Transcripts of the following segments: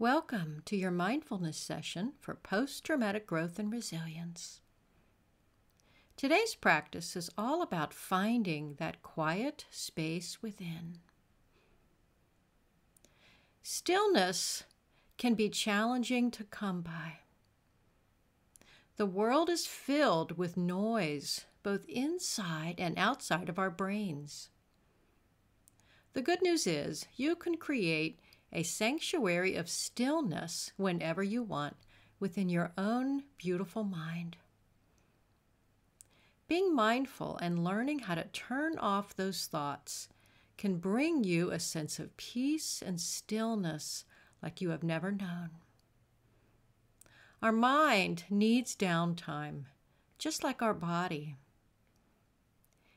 Welcome to your mindfulness session for post-traumatic growth and resilience. Today's practice is all about finding that quiet space within. Stillness can be challenging to come by. The world is filled with noise, both inside and outside of our brains. The good news is you can create a sanctuary of stillness whenever you want within your own beautiful mind. Being mindful and learning how to turn off those thoughts can bring you a sense of peace and stillness like you have never known. Our mind needs downtime, just like our body.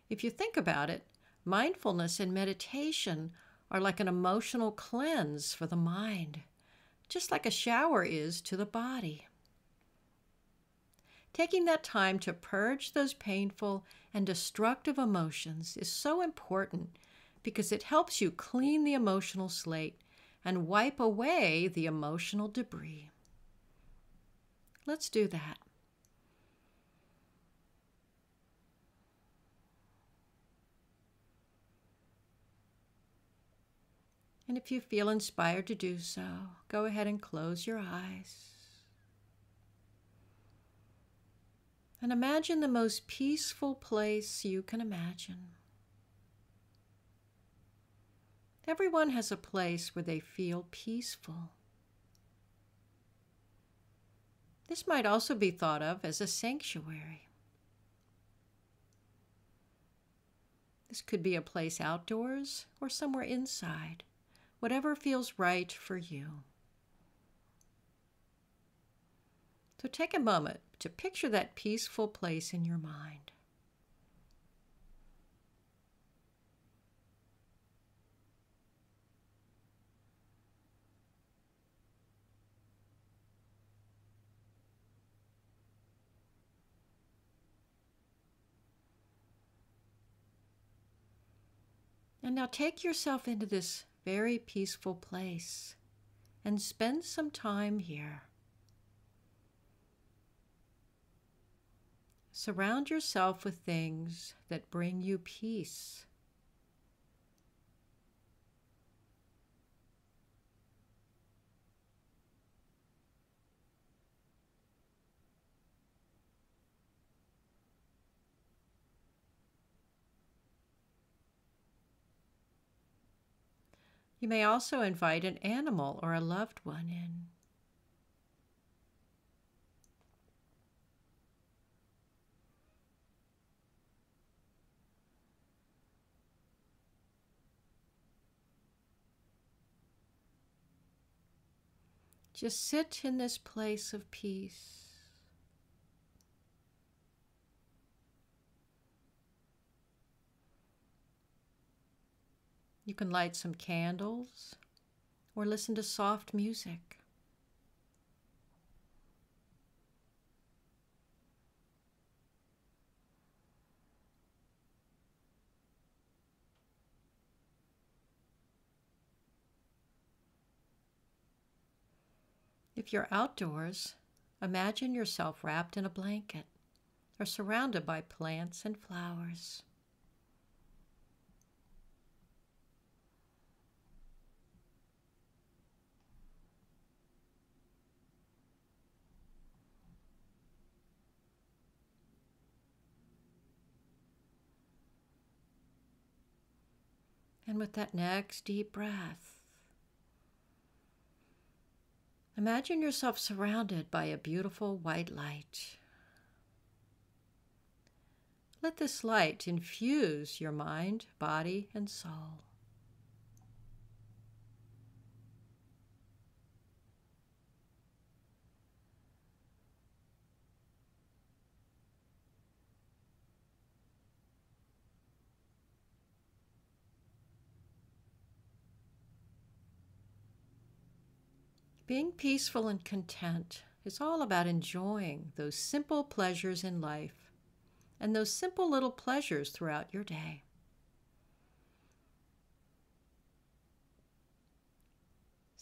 If you think about it, mindfulness and meditation are like an emotional cleanse for the mind, just like a shower is to the body. Taking that time to purge those painful and destructive emotions is so important because it helps you clean the emotional slate and wipe away the emotional debris. Let's do that. And if you feel inspired to do so, go ahead and close your eyes. And imagine the most peaceful place you can imagine. Everyone has a place where they feel peaceful. This might also be thought of as a sanctuary. This could be a place outdoors or somewhere inside. Whatever feels right for you. So take a moment to picture that peaceful place in your mind. And now take yourself into this very peaceful place, and spend some time here. Surround yourself with things that bring you peace. You may also invite an animal or a loved one in. Just sit in this place of peace. You can light some candles or listen to soft music. If you're outdoors, imagine yourself wrapped in a blanket or surrounded by plants and flowers. And with that next deep breath, imagine yourself surrounded by a beautiful white light. Let this light infuse your mind, body, and soul. Being peaceful and content is all about enjoying those simple pleasures in life and those simple little pleasures throughout your day.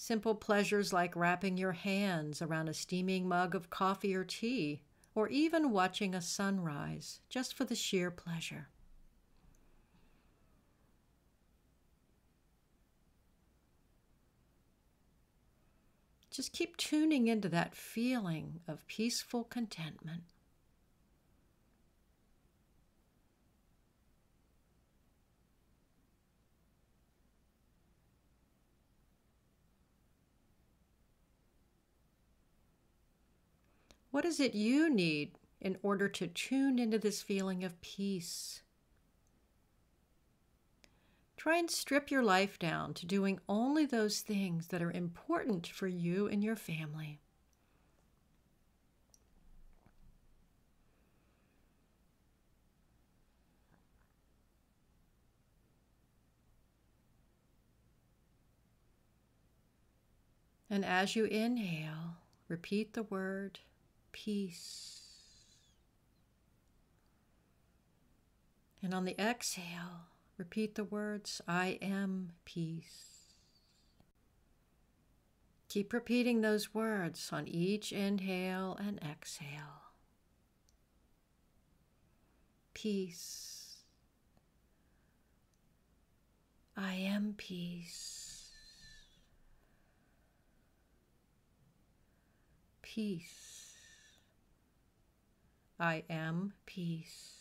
Simple pleasures like wrapping your hands around a steaming mug of coffee or tea, or even watching a sunrise, just for the sheer pleasure. Just keep tuning into that feeling of peaceful contentment. What is it you need in order to tune into this feeling of peace? Try and strip your life down to doing only those things that are important for you and your family. And as you inhale, repeat the word peace. And on the exhale, repeat the words, I am peace. Keep repeating those words on each inhale and exhale. Peace. I am peace. Peace. I am peace.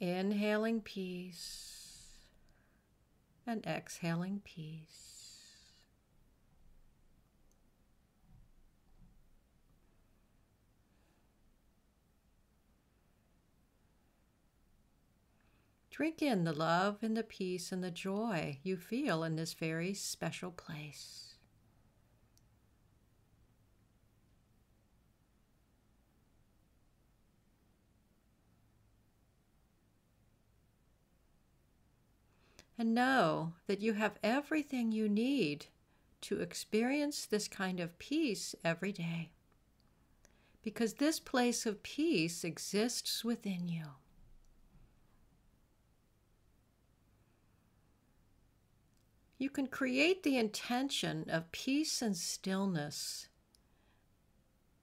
Inhaling peace and exhaling peace. Drink in the love and the peace and the joy you feel in this very special place. And know that you have everything you need to experience this kind of peace every day, because this place of peace exists within you. You can create the intention of peace and stillness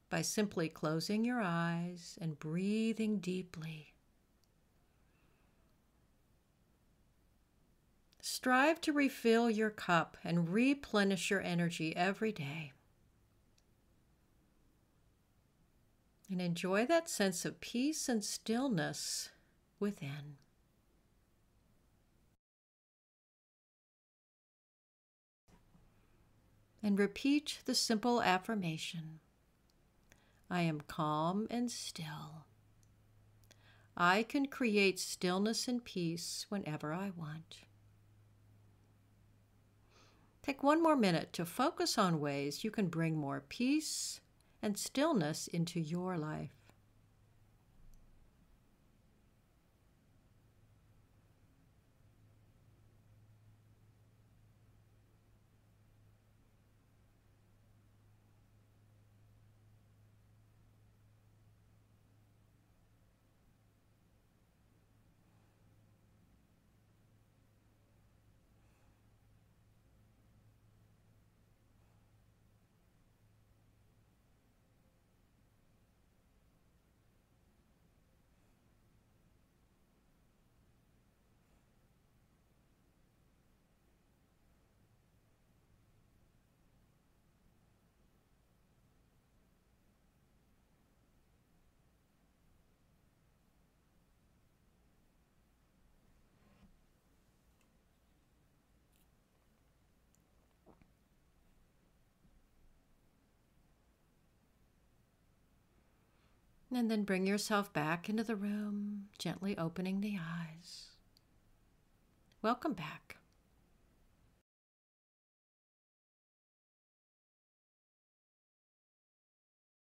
by simply closing your eyes and breathing deeply. Strive to refill your cup and replenish your energy every day. And enjoy that sense of peace and stillness within. And repeat the simple affirmation. I am calm and still. I can create stillness and peace whenever I want. Take one more minute to focus on ways you can bring more peace and stillness into your life. And then bring yourself back into the room, gently opening the eyes. Welcome back.